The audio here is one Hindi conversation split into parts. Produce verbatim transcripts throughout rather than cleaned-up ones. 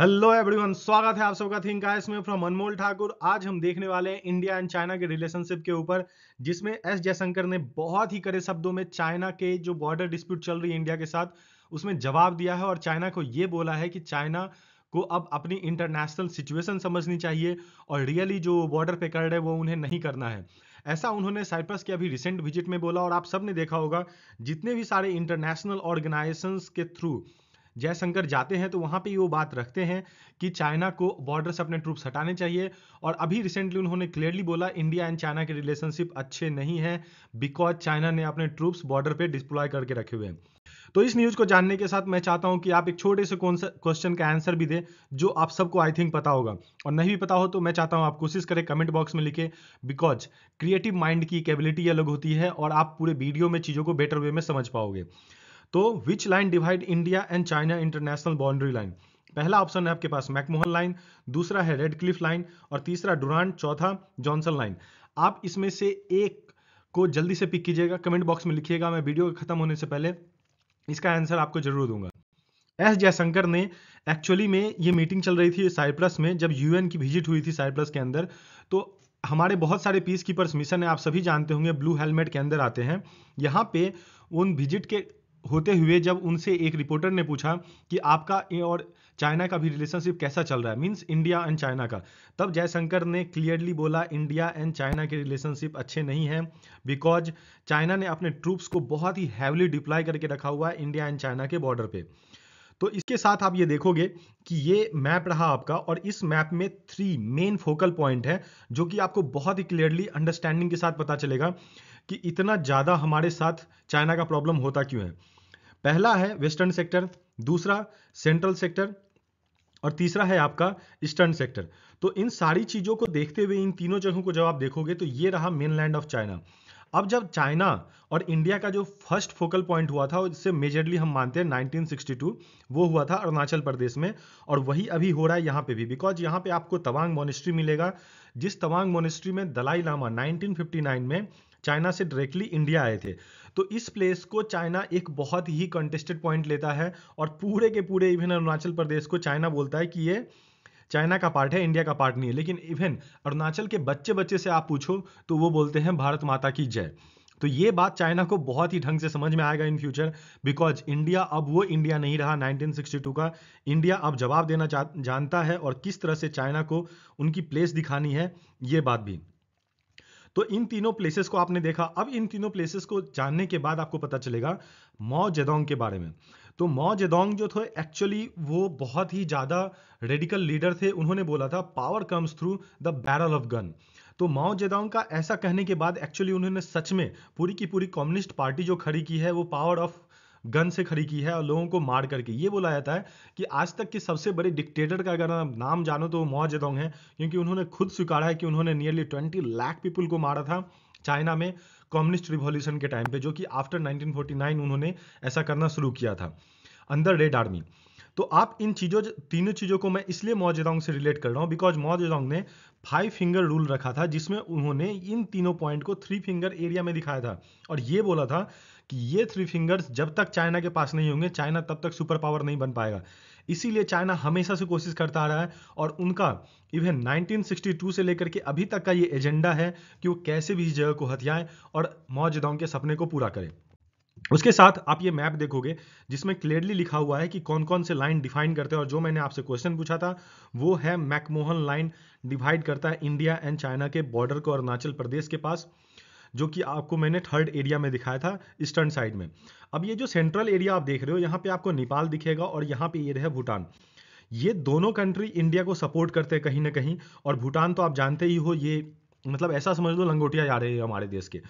हेलो एवरीवन, स्वागत है आप सबका थिंक गाइस में फ्रॉम अन्मोल ठाकुर। आज हम देखने वाले हैं इंडिया एंड चाइना के रिलेशनशिप के ऊपर, जिसमें एस जयशंकर ने बहुत ही कड़े शब्दों में चाइना के जो बॉर्डर डिस्प्यूट चल रही है इंडिया के साथ उसमें जवाब दिया है और चाइना को ये बोला है कि चाइना को अब अपनी इंटरनेशनल सिचुएशन समझनी चाहिए और रियली जो बॉर्डर पे कर रहे हैं वो उन्हें नहीं करना है। ऐसा उन्होंने साइप्रस के अभी रिसेंट विजिट में बोला और आप सबने देखा होगा जितने भी सारे इंटरनेशनल ऑर्गेनाइजेशंस के थ्रू जयशंकर जाते हैं तो वहाँ पे वो बात रखते हैं कि चाइना को बॉर्डर से अपने ट्रूप्स हटाने चाहिए। और अभी रिसेंटली उन्होंने क्लियरली बोला इंडिया एंड चाइना के रिलेशनशिप अच्छे नहीं हैं बिकॉज चाइना ने अपने ट्रूप्स बॉर्डर पे डिप्लॉय करके रखे हुए हैं। तो इस न्यूज़ को जानने के साथ मैं चाहता हूं कि आप एक छोटे से क्वेश्चन का आंसर भी दें जो आप सबको आई थिंक पता होगा, और नहीं भी पता हो तो मैं चाहता हूं आप कोशिश करें कमेंट बॉक्स में लिखें बिकॉज क्रिएटिव माइंड की कैपेबिलिटी अलग होती है और आप पूरे वीडियो में चीज़ों को बेटर वे में समझ पाओगे। तो which line divide India and China international boundary line? पहला ऑप्शन है आपके पास मैकमोहन लाइन, दूसरा है रेडक्लिफ लाइन और तीसरा डूरंड, चौथा जॉनसन लाइन। आप इसमें से एक को जल्दी से पिक कीजिएगा, कमेंट बॉक्स में लिखिएगा। मैं वीडियो के खत्म होने से पहले इसका आंसर आपको जरूर दूंगा। एस जयशंकर ने एक्चुअली में ये मीटिंग चल रही थी साइप्रस में जब यूएन की विजिट हुई थी साइप्रस के अंदर, तो हमारे बहुत सारे पीस कीपर्स मिशन है आप सभी जानते होंगे ब्लू हेलमेट के अंदर आते हैं। यहाँ पे उन विजिट के होते हुए जब उनसे एक रिपोर्टर ने पूछा कि आपका और चाइना का भी रिलेशनशिप कैसा चल रहा है, मींस इंडिया एंड चाइना का, तब जयशंकर ने क्लियरली बोला इंडिया एंड चाइना के रिलेशनशिप अच्छे नहीं हैं बिकॉज चाइना ने अपने ट्रूप्स को बहुत ही हैवली डिप्लॉय करके रखा हुआ है इंडिया एंड चाइना के बॉर्डर पे। तो इसके साथ आप ये देखोगे कि ये मैप रहा आपका और इस मैप में थ्री मेन फोकल पॉइंट है जो कि आपको बहुत ही क्लियरली अंडरस्टैंडिंग के साथ पता चलेगा कि इतना ज़्यादा हमारे साथ चाइना का प्रॉब्लम होता क्यों है। पहला है वेस्टर्न सेक्टर, दूसरा सेंट्रल सेक्टर और तीसरा है आपका ईस्टर्न सेक्टर। तो इन सारी चीज़ों को देखते हुए इन तीनों जगहों को जब आप देखोगे तो ये रहा मेनलैंड ऑफ चाइना। अब जब चाइना और इंडिया का जो फर्स्ट फोकल पॉइंट हुआ था उससे मेजरली हम मानते हैं नाइनटीन सिक्सटी टू, वो हुआ था अरुणाचल प्रदेश में और वही अभी हो रहा है यहाँ पे भी बिकॉज यहाँ पे आपको तवांग मोनेस्ट्री मिलेगा जिस तवांग मोनेस्ट्री में Dalai Lama nineteen fifty nine में चाइना से डायरेक्टली इंडिया आए थे। तो इस प्लेस को चाइना एक बहुत ही कंटेस्टेड पॉइंट लेता है और पूरे के पूरे इवन अरुणाचल प्रदेश को चाइना बोलता है कि ये चाइना का पार्ट है, इंडिया का पार्ट नहीं है। लेकिन इवन अरुणाचल के बच्चे बच्चे से आप पूछो तो वो बोलते हैं भारत माता की जय। तो ये बात चाइना को बहुत ही ढंग से समझ में आएगा इन फ्यूचर बिकॉज इंडिया अब वो इंडिया नहीं रहा नाइनटीन सिक्सटी टू का। इंडिया अब जवाब देना जानता है और किस तरह से चाइना को उनकी प्लेस दिखानी है ये बात भी। तो इन तीनों प्लेसेस को आपने देखा। अब इन तीनों प्लेसेस को जानने के बाद आपको पता चलेगा माओ जेडोंग के बारे में। तो माओ जेडोंग जो थे एक्चुअली वो बहुत ही ज़्यादा रेडिकल लीडर थे। उन्होंने बोला था power comes through the barrel of gun. तो माओ जेडोंग का ऐसा कहने के बाद एक्चुअली उन्होंने सच में पूरी की पूरी कम्युनिस्ट पार्टी जो खड़ी की है वो पावर ऑफ गन से खड़ी की है और लोगों को मार करके। ये बोला जाता है कि आज तक के सबसे बड़े डिक्टेटर का अगर आप नाम जानो तो वो माओ जेडोंग है, क्योंकि उन्होंने खुद स्वीकारा है कि उन्होंने नियरली ट्वेंटी लाख पीपल को मारा था चाइना में कम्युनिस्ट रिवॉल्यूशन के टाइम पे, जो कि आफ्टर नाइनटीन फोर्टी नाइन उन्होंने ऐसा करना शुरू किया था अंडर रेड आर्मी। तो आप इन चीज़ों तीनों चीज़ों को मैं इसलिए माओ जेडोंग से रिलेट कर रहा हूँ बिकॉज माओ जेडोंग ने फाइव फिंगर रूल रखा था जिसमें उन्होंने इन तीनों पॉइंट को थ्री फिंगर एरिया में दिखाया था और ये बोला था कि ये थ्री फिंगर्स जब तक चाइना के पास नहीं होंगे चाइना तब तक सुपर पावर नहीं बन पाएगा। इसीलिए चाइना हमेशा से कोशिश करता आ रहा है और उनका इवन नाइनटीन सिक्सटी टू से लेकर के अभी तक का ये एजेंडा है कि वो कैसे भी इस जगह को हथियाएं और माओ जेडोंग के सपने को पूरा करें। उसके साथ आप ये मैप देखोगे जिसमें क्लियरली लिखा हुआ है कि कौन कौन से लाइन डिफाइन करते हैं और जो मैंने आपसे क्वेश्चन पूछा था वो है मैकमोहन लाइन डिवाइड करता है इंडिया एंड चाइना के बॉर्डर को अरुणाचल प्रदेश के पास, जो कि आपको मैंने थर्ड एरिया में दिखाया था ईस्टर्न साइड में। अब ये जो सेंट्रल एरिया आप देख रहे हो यहाँ पे आपको नेपाल दिखेगा और यहाँ पे ये रहा भूटान। ये दोनों कंट्री इंडिया को सपोर्ट करते हैं कहीं ना कहीं और भूटान तो आप जानते ही हो, ये मतलब ऐसा समझ लो लंगोटिया जा रहे हैं हमारे देश के।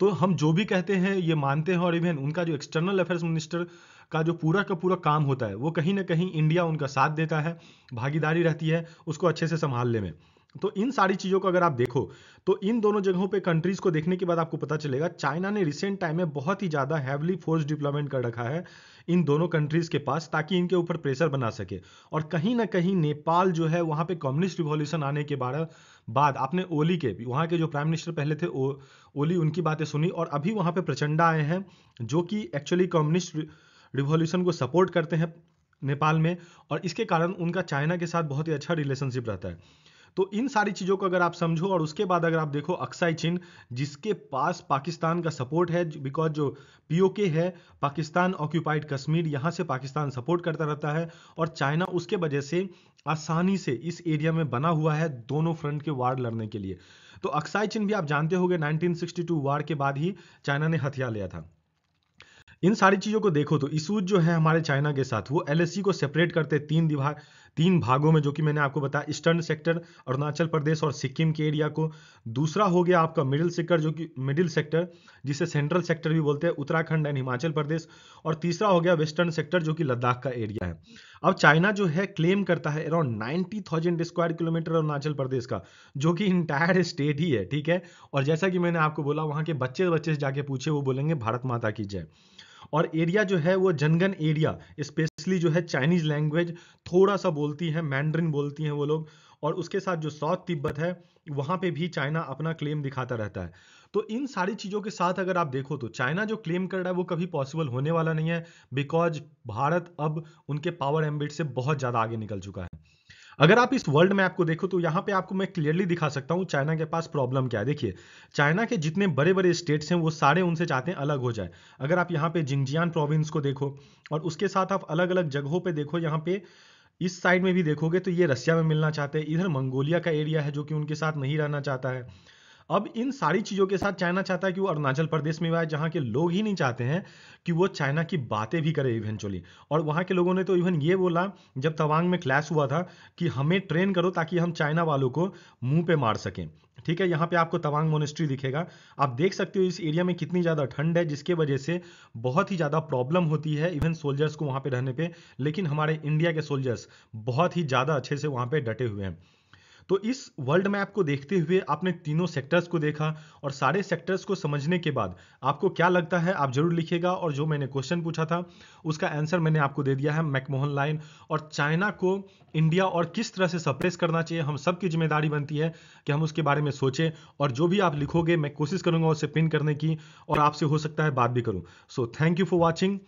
तो हम जो भी कहते हैं ये मानते हैं और इवन उनका जो एक्सटर्नल अफेयर्स मिनिस्टर का जो पूरा का पूरा काम होता है वो कहीं ना कहीं इंडिया उनका साथ देता है, भागीदारी रहती है उसको अच्छे से संभालने में। तो इन सारी चीज़ों को अगर आप देखो तो इन दोनों जगहों पे कंट्रीज़ को देखने के बाद आपको पता चलेगा चाइना ने रिसेंट टाइम में बहुत ही ज़्यादा हैवली फोर्स डिप्लॉयमेंट कर रखा है इन दोनों कंट्रीज़ के पास ताकि इनके ऊपर प्रेशर बना सके। और कहीं ना कहीं नेपाल जो है वहाँ पे कम्युनिस्ट रिवॉल्यूशन आने के बाद बाद आपने ओली के वहाँ के जो प्राइम मिनिस्टर पहले थे ओ, ओली उनकी बातें सुनी और अभी वहाँ पर प्रचंडा आए हैं जो कि एक्चुअली कम्युनिस्ट रिवॉल्यूशन को सपोर्ट करते हैं नेपाल में, और इसके कारण उनका चाइना के साथ बहुत ही अच्छा रिलेशनशिप रहता है। तो इन सारी चीज़ों को अगर आप समझो और उसके बाद अगर आप देखो अक्साई चिन्ह, जिसके पास पाकिस्तान का सपोर्ट है, बिकॉज जो पीओके है पाकिस्तान ऑक्यूपाइड कश्मीर, यहाँ से पाकिस्तान सपोर्ट करता रहता है और चाइना उसके वजह से आसानी से इस एरिया में बना हुआ है दोनों फ्रंट के वार लड़ने के लिए। तो अक्साई चिन्ह भी आप जानते होंगे नाइनटीन सिक्सटी टू वार के बाद ही चाइना ने हथियार लिया था। इन सारी चीज़ों को देखो तो इशूज जो है हमारे चाइना के साथ, वो एलएसी को सेपरेट करते तीन दिभाग तीन भागों में, जो कि मैंने आपको बताया ईस्टर्न सेक्टर अरुणाचल प्रदेश और सिक्किम के एरिया को। दूसरा हो गया आपका मिडिल सेक्टर, जो कि मिडिल सेक्टर जिसे सेंट्रल सेक्टर भी बोलते हैं, उत्तराखंड एंड हिमाचल प्रदेश। और तीसरा हो गया वेस्टर्न सेक्टर जो कि लद्दाख का एरिया है। अब चाइना जो है क्लेम करता है around ninety thousand square kilometre Arunachal Pradesh का, जो कि इंटायर स्टेट ही है, ठीक है। और जैसा कि मैंने आपको बोला वहाँ के बच्चे बच्चे जाके पूछे वो बोलेंगे भारत माता की जय। और एरिया जो है वो जनगण एरिया, स्पेशली जो है चाइनीज लैंग्वेज थोड़ा सा बोलती है, मैंड्रिन बोलती हैं वो लोग। और उसके साथ जो साउथ तिब्बत है वहाँ पे भी चाइना अपना क्लेम दिखाता रहता है। तो इन सारी चीज़ों के साथ अगर आप देखो तो चाइना जो क्लेम कर रहा है वो कभी पॉसिबल होने वाला नहीं है, बिकॉज भारत अब उनके पावर एम्बिट से बहुत ज़्यादा आगे निकल चुका है। अगर आप इस वर्ल्ड मैप को देखो तो यहाँ पे आपको मैं क्लियरली दिखा सकता हूँ चाइना के पास प्रॉब्लम क्या है। देखिए चाइना के जितने बड़े बड़े स्टेट्स हैं वो सारे उनसे चाहते हैं अलग हो जाए। अगर आप यहाँ पे जिंगजियान प्रोविंस को देखो और उसके साथ आप अलग अलग जगहों पे देखो, यहाँ पे इस साइड में भी देखोगे तो ये रसिया में मिलना चाहते हैं, इधर मंगोलिया का एरिया है जो कि उनके साथ नहीं रहना चाहता है। अब इन सारी चीज़ों के साथ चाइना चाहता है कि वो अरुणाचल प्रदेश में आए, जहाँ के लोग ही नहीं चाहते हैं कि वो चाइना की बातें भी करे इवेंचुअली। और वहाँ के लोगों ने तो इवन ये बोला जब तवांग में क्लैश हुआ था कि हमें ट्रेन करो ताकि हम चाइना वालों को मुंह पे मार सकें, ठीक है। यहाँ पे आपको तवांग मोनेस्ट्री दिखेगा, आप देख सकते हो इस एरिया में कितनी ज़्यादा ठंड है, जिसके वजह से बहुत ही ज़्यादा प्रॉब्लम होती है इवन सोल्जर्स को वहाँ पर रहने पर। लेकिन हमारे इंडिया के सोल्जर्स बहुत ही ज़्यादा अच्छे से वहाँ पर डटे हुए हैं। तो इस वर्ल्ड मैप को देखते हुए आपने तीनों सेक्टर्स को देखा और सारे सेक्टर्स को समझने के बाद आपको क्या लगता है आप जरूर लिखिएगा। और जो मैंने क्वेश्चन पूछा था उसका आंसर मैंने आपको दे दिया है, मैकमोहन लाइन। और चाइना को इंडिया और किस तरह से सप्रेस करना चाहिए, हम सब की जिम्मेदारी बनती है कि हम उसके बारे में सोचें। और जो भी आप लिखोगे मैं कोशिश करूँगा उसे पिन करने की और आपसे हो सकता है बात भी करूँ। So thank you for watching.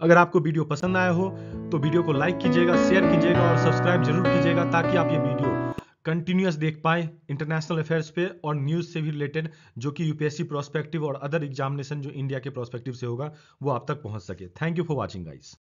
अगर आपको वीडियो पसंद आया हो तो वीडियो को लाइक कीजिएगा, शेयर कीजिएगा और सब्सक्राइब जरूर कीजिएगा, ताकि आप ये वीडियो कंटिन्यूस देख पाएँ इंटरनेशनल अफेयर्स पे और न्यूज़ से भी रिलेटेड, जो कि यूपीएससी प्रोस्पेक्टिव और अदर एग्जामिनेशन जो इंडिया के प्रोस्पेक्टिव से होगा वो आप तक पहुंच सके। Thank you for watching guys.